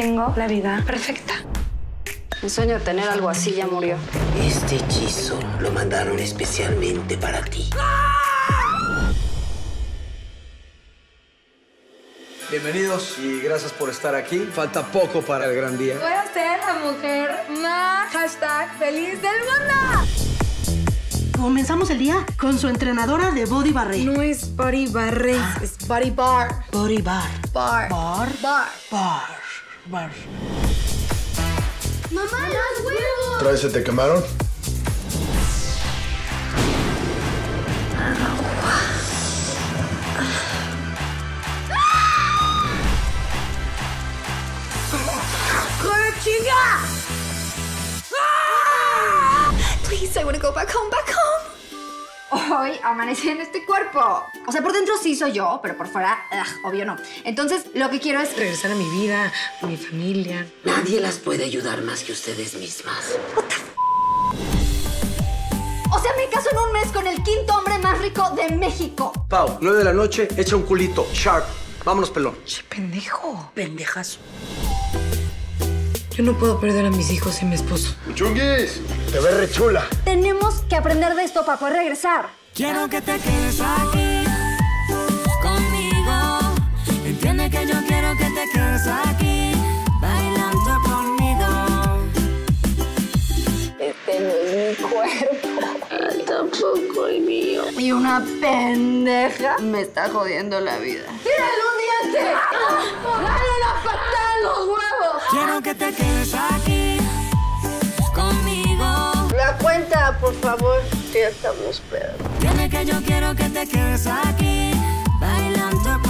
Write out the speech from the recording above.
tengo la vida perfecta. Mi sueño de tener algo así ya murió. Este hechizo lo mandaron especialmente para ti. ¡Ah! Bienvenidos y gracias por estar aquí. Falta poco para el gran día. Voy a ser la mujer más #feliz del mundo. Comenzamos el día con su entrenadora de Body Barre. No es Body Barre, es Body Bar. Body Bar. Bar. Bar. Bar. Bar. Bar. ¡Mamá, los huevos! ¿Traes se te quemaron? ¡Corre, chica! Please, I want to go back home, back home. Hoy amanecí en este cuerpo. O sea, por dentro sí soy yo, pero por fuera, obvio no. Entonces, lo que quiero es regresar a mi vida, a mi familia. Nadie las puede ayudar más que ustedes mismas. What the f***? O sea, me caso en un mes con el quinto hombre más rico de México. Pau, 9 de la noche, echa un culito. Sharp. Vámonos, pelón. Che, pendejo. Pendejazo. Yo no puedo perder a mis hijos y mi esposo. ¡Chunguis! Te ves rechula. Tenemos que aprender de esto para poder regresar. Quiero que te quedes aquí. Que yo quiero que te quedes aquí bailando conmigo. Este no es mi cuerpo. Tampoco el mío. Y una pendeja me está jodiendo la vida. ¡Tírale un diente! ¡Dale una patada en los huevos! Quiero que te quedes aquí conmigo. La cuenta, por favor. Ya estamos pedos. Tiene que yo quiero que te quedes aquí bailando conmigo.